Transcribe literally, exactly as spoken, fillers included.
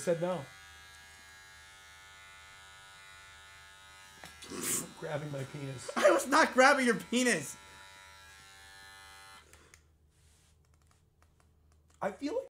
said no. Grabbing my penis. I was not grabbing your penis. I feel like